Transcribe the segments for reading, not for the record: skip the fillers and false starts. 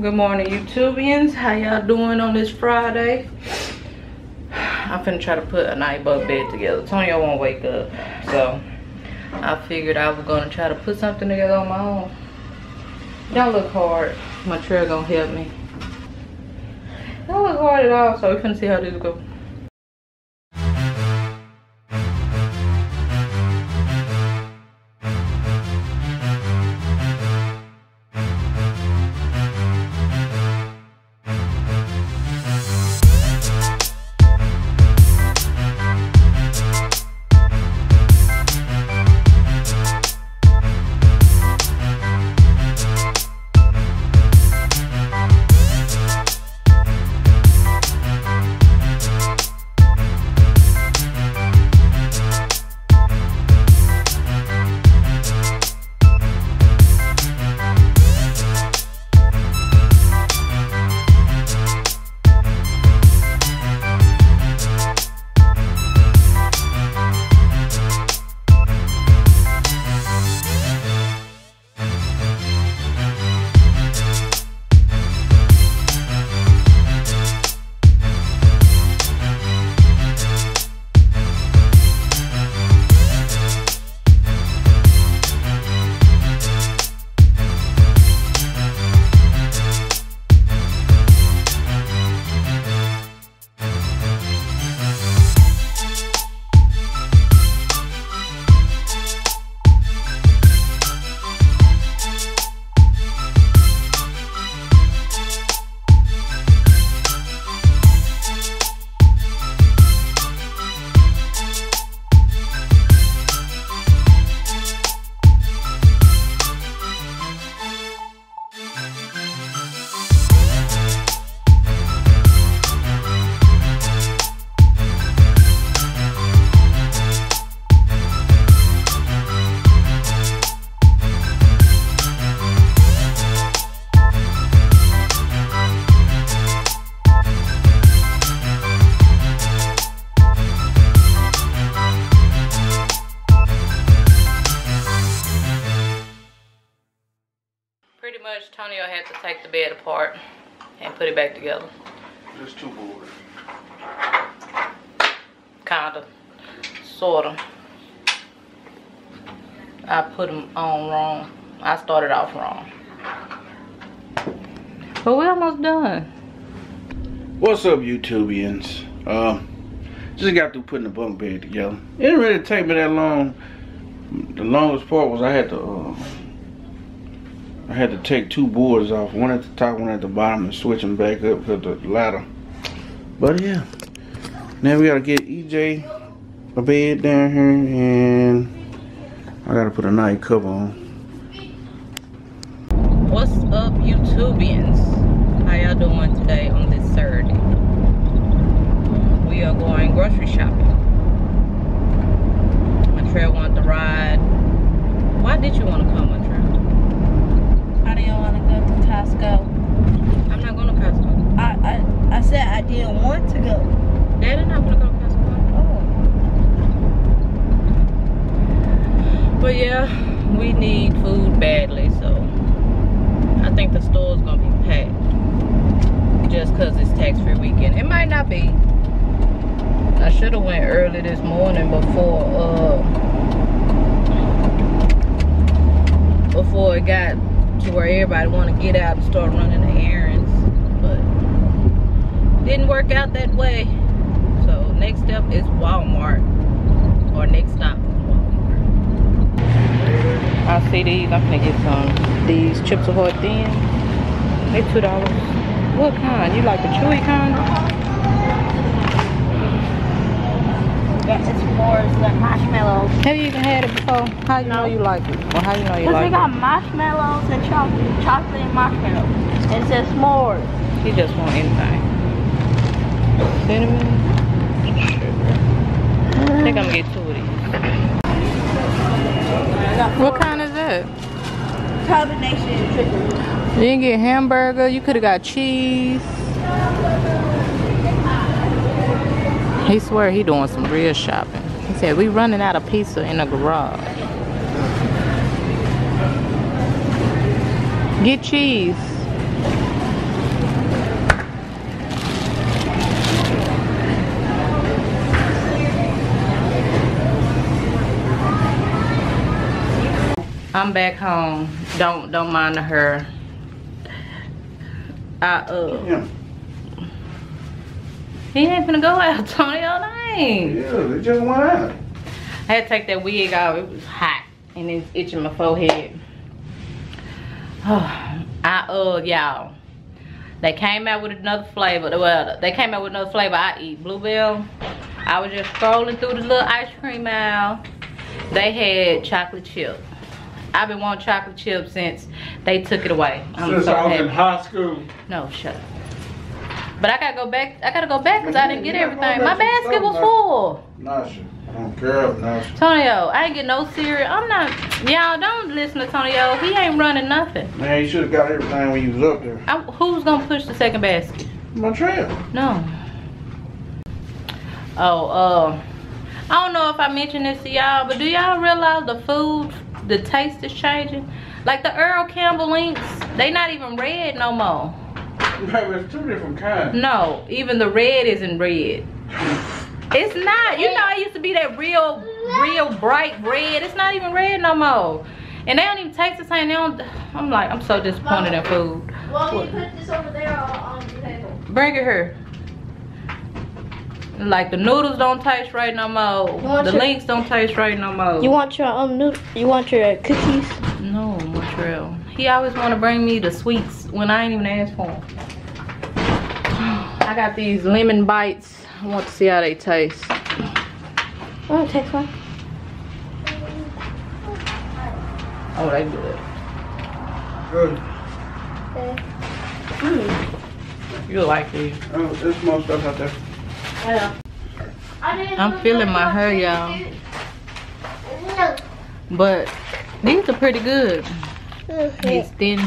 Good morning, Youtubians. How y'all doing on this Friday? I'm finna try to put a night bug bed together. Tonyo won't wake up, so I figured I was gonna try to put something together on my own. Don't look hard. My trail gonna help me. Don't look hard at all, so we finna see how this go. Tonyo had to take the bed apart and put it back together. It's too boring. Kinda, sorta. I put them on wrong. I started off wrong. But we're almost done. What's up, Youtubians? Just got through putting the bunk bed together. It didn't really take me that long. The longest part was I had to take two boards off, one at the top, one at the bottom, and switch them back up to the ladder. But yeah, now we gotta get EJ a bed down here, and I gotta put a night cover on. What's up, Youtubians? How y'all doing today on this Saturday? We are going grocery shopping. Montreal wanted to ride. Why did you want to come, Montreal? I didn't want to go to Costco. I'm not going to Costco. I said I didn't want to go. Dad and I want to go to Costco. Oh. But yeah, we need food badly, so I think the store's going to be packed just because it's tax-free weekend. It might not be. I should have went early this morning before it got to where everybody want to get out and start running the errands, but didn't work out that way. So next step is Walmart, or next stop is Walmart. I see these. I'm gonna get some. These Chips Ahoy thin. They're $2. What kind? You like the chewy kind? That's more like marshmallows. Have you even had it before? How you know you like it? Well, how you know you like it? Because we got marshmallows and chocolate and marshmallows. It says s'mores. He just want anything. Cinnamon, sugar. I think I'm gonna get two of these. What kind is that? Combination and chicken. You didn't get hamburger. You could have got cheese. He swear he doing some real shopping. He said, we running out of pizza in the garage. Get cheese. I'm back home. Don't mind her. Yeah. He ain't finna go out, Tony. Yeah, they just went out. I had to take that wig off. It was hot and it's itching my forehead. Oh, y'all. They came out with another flavor. Well, they came out with another flavor I eat, Bluebell. I was just scrolling through the little ice cream aisle. They had chocolate chip. I've been wanting chocolate chip since they took it away. Since I was in high school. No, shut up. But I gotta go back. I gotta go back because I didn't get everything. My basket was full. Nasha, I don't care, Nasha. Tonyo, I ain't get no cereal. I'm not. Y'all don't listen to Tonyo. He ain't running nothing. Man, you should have got everything when you was up there. Who's gonna push the second basket? My trip. No. Oh, I don't know if I mentioned this to y'all, but do y'all realize the food, the taste is changing? Like the Earl Campbell links, they not even red no more. It's two different kinds. No, even the red isn't red. It's not. You know, it used to be that real bright red. It's not even red no more. And they don't even taste the same. They don't. I'm like, I'm so disappointed in food. Well, you put this over there on the table. Bring it here. Like the noodles don't taste right no more. The links don't taste right no more. You want your You want your cookies? No, Montreal. He always want to bring me the sweets when I ain't even asked for them. I got these lemon bites. I want to see how they taste. Oh, take one. Oh, they good. Good. Mm. You like these? Oh, there's more stuff out there. Yeah. I'm feeling my hair, y'all. But these are pretty good. It's thin.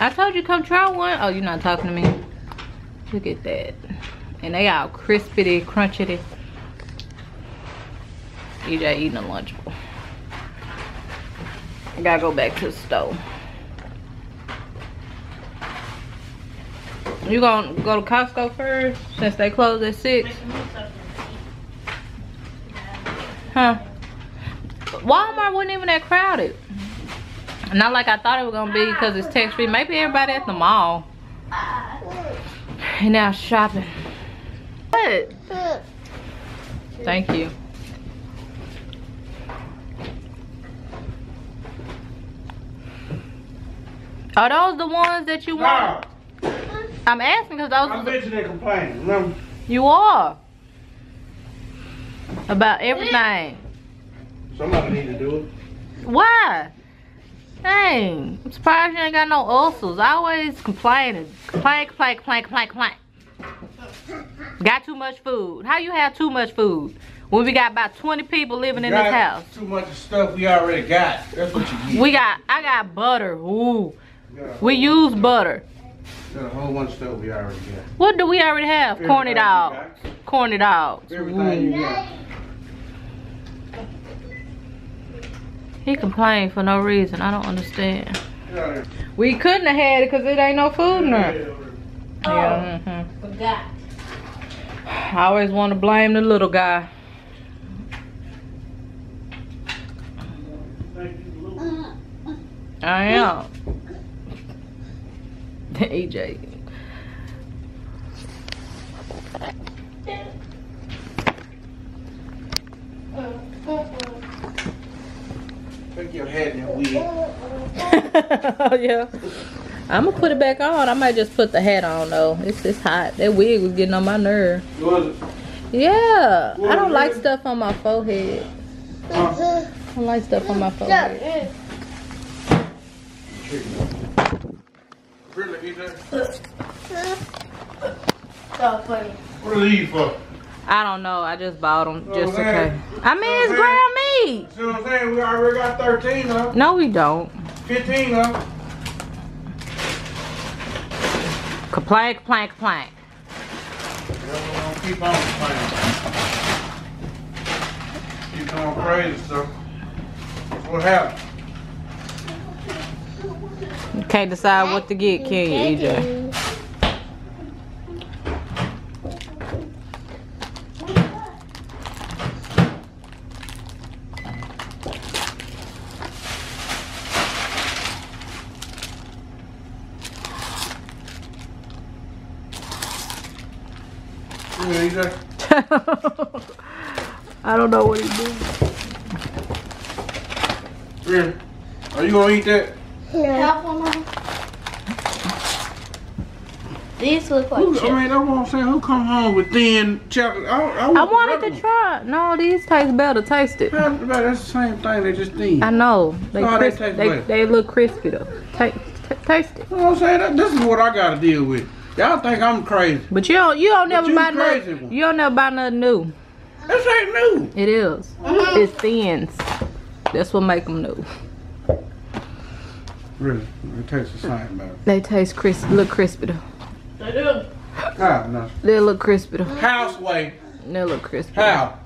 I told you come try one. Oh, you're not talking to me. Look at that. And they all crispity, crunchity. EJ eating a Lunchable. I gotta go back to the stove. You gonna go to Costco first since they close at 6? Huh? Walmart wasn't even that crowded. Not like I thought it was gonna be because it's tax free. Maybe everybody at the mall. And now shopping. What? Thank you. Are those the ones that you want? I'm asking because those. I'm bitching and complaining. Remember? You are about everything. Somebody need to do it. Why? Dang! I'm surprised you ain't got no ulcers. I always complain. Got too much food. How you have too much food when we got about 20 people living in this house? Too much stuff we already got. That's what you get. I got butter. Ooh. We use butter. Got a whole bunch of stuff we already got. What do we already have? Everything. Corny dogs. Corny dogs. Everything you got. He complained for no reason. I don't understand. Yeah. We couldn't have had it because it ain't no food in there. Oh, yeah, forgot. I always want to blame the little guy. I am. EJ. Take your head in your wig. Yeah. I'm gonna put it back on. I might just put the hat on though. It's hot. That wig was getting on my nerve. Was it? Yeah. I don't like stuff on my forehead. Huh? I don't like stuff on my forehead. Really, EJ? Really, fuck. I don't know. I just bought them just okay. I mean, it's ground meat. See what I'm saying? We already got 13 of them. No, we don't. 15 of them. Complain, complain, complain. Keep on complaining. Keep going crazy, so that's what happened. You can't decide what to get, can you, EJ? EJ. I don't know what he's doing. Are you gonna eat that? Yeah. These look like chips. I mean, that's what I'm saying. Who come home with thin chocolate? I wanted to try. No, these taste better. Taste it. That's the same thing. They just thin. I know. They look crispy though. Taste it. You know what I'm saying? This is what I gotta deal with. Y'all think I'm crazy. But you don't never buy nothing new. This ain't new. It is. Mm-hmm. It's thins. That's what make them new. Really? It tastes the same though. They taste look crispy though. They do. Oh, no. They look crispy though. House way. They look crispy. How?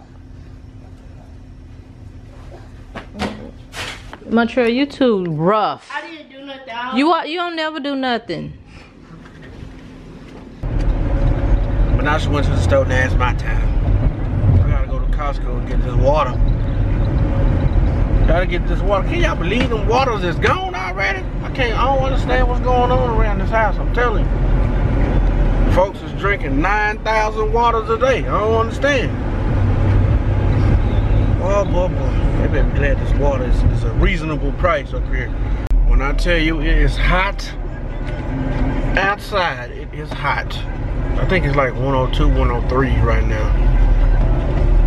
Montreal, you too rough. I didn't do nothing. You don't never do nothing. But now she went to the store and it's my time. I gotta go to Costco and get this water. Gotta get this water. Can y'all believe them waters is gone already? I don't understand what's going on around this house, I'm telling you. Folks is drinking 9,000 waters a day. I don't understand. Oh boy, boy. They better be glad this water is a reasonable price up here. When I tell you it is hot outside, it is hot. I think it's like 102, 103 right now.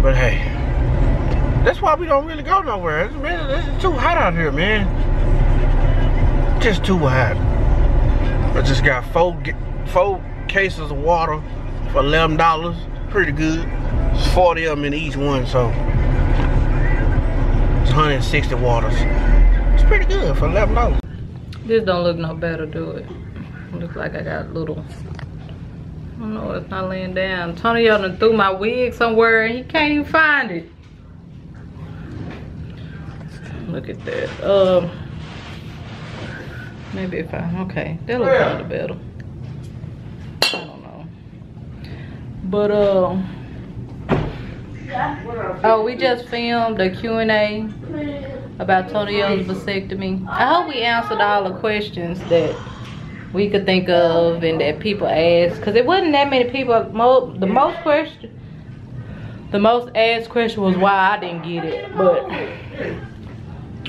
But hey, that's why we don't really go nowhere. It's too hot out here, man. Just too hot. I just got four cases of water for $11. Pretty good. It's 40 of them in each one, so. 160 waters. It's pretty good for $11. This don't look no better, do it? Looks like I got a little. I don't know, it's not laying down. Antonio done threw my wig somewhere and he can't even find it. Look at that. Maybe if I that looks kind of better. I don't know. But oh, we just filmed a Q&A about Tonio's vasectomy. I hope we answered all the questions that we could think of and that people asked. Because it wasn't that many people. The most asked question was why I didn't get it. But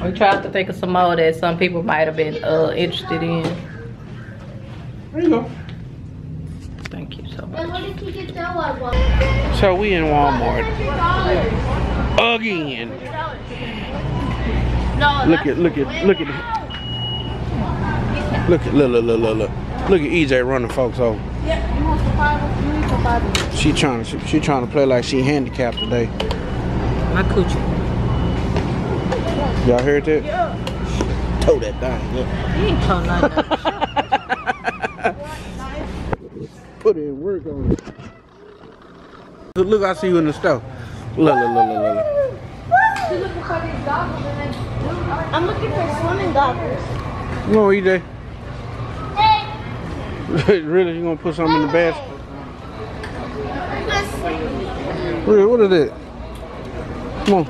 we tried to think of some more that some people might have been interested in. There you go. Thank you so much. So we in Walmart again. Look at EJ running folks over. She trying to play like she handicapped today. My coochie. Y'all heard that? Yeah. Toe that thing. Yeah. He ain't toe nothing. Put in work on it. Look, I see you in the store. Look. She's looking for these goggles and then I'm looking for swimming goggles. No, EJ. Hey. Really, you gonna put something in the basket? Really, what is that? Come on.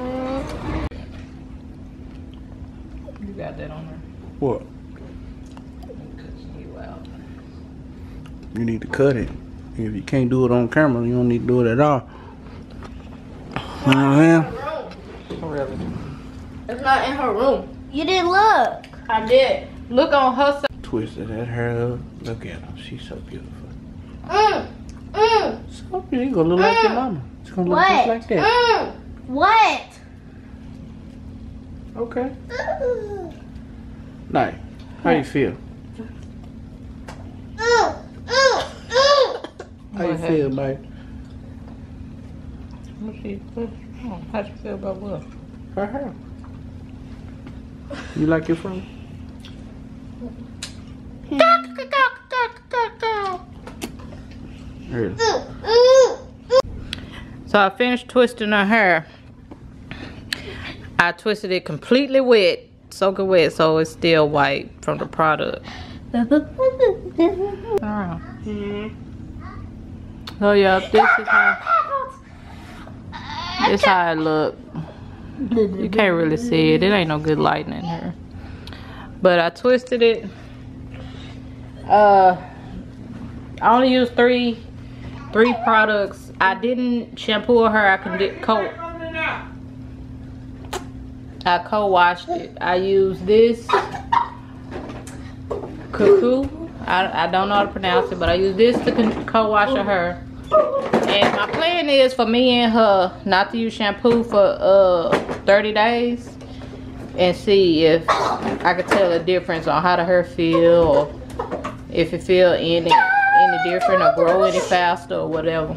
You got that on there. What? You need to cut it. If you can't do it on camera, you don't need to do it at all. You know what I mean? It's not in her room. You didn't look. I did. Look on her side. Twisted that hair up. Look at her. She's so beautiful. So beautiful. You're gonna look like your mama. It's gonna look just like that. What? Okay. Nice. How you feel? How you feel, babe? How you feel about what? Her hair. You like your friend? So I finished twisting her hair. I twisted it completely wet, soaking wet, so it's still white from the product. Alright. So yeah, this is how it look. You can't really see it. It ain't no good lighting in here. But I twisted it. I only used three products I didn't shampoo her. I co-washed it. I used this cuckoo. I don't know how to pronounce it, but I use this to co-wash her. And my plan is for me and her not to use shampoo for 30 days and see if I could tell a difference on how to her feel, or if it feel any different or grow any faster or whatever.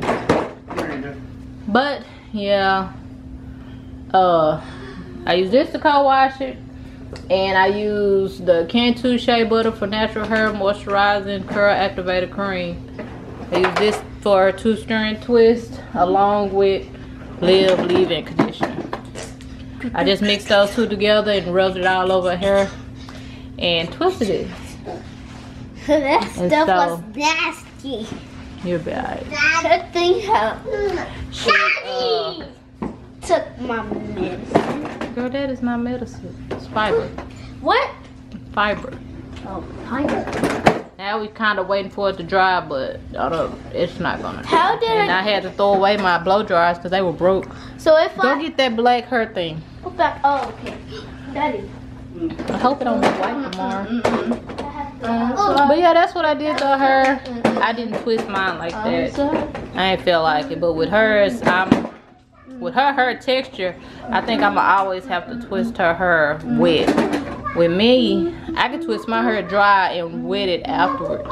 But yeah, I use this to co-wash it, and I use the Cantu Shea Butter for Natural Hair Moisturizing Curl Activator Cream. I use this for a two-strand twist along with leave-in conditioner. I just mixed those two together and rubbed it all over her and twisted it. That stuff was nasty. You're bad. I don't think so. Daddy took my medicine. Girl, that is not medicine. It's fiber. What? Fiber. Oh, fiber. Now we kind of waiting for it to dry, but it's not gonna dry. How did I had to throw away my blow dryers because they were broke. So if I go get that black hair thing. Put back. Oh, okay, Daddy. I hope it don't be white tomorrow. But yeah, that's what I did to her. I didn't twist mine like that. I ain't feel like it, but with hers, with her texture, I think I'ma always have to twist her hair wet. With me, I can twist my hair dry and wet it afterwards.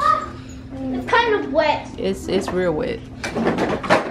It's kind of wet. It's real wet.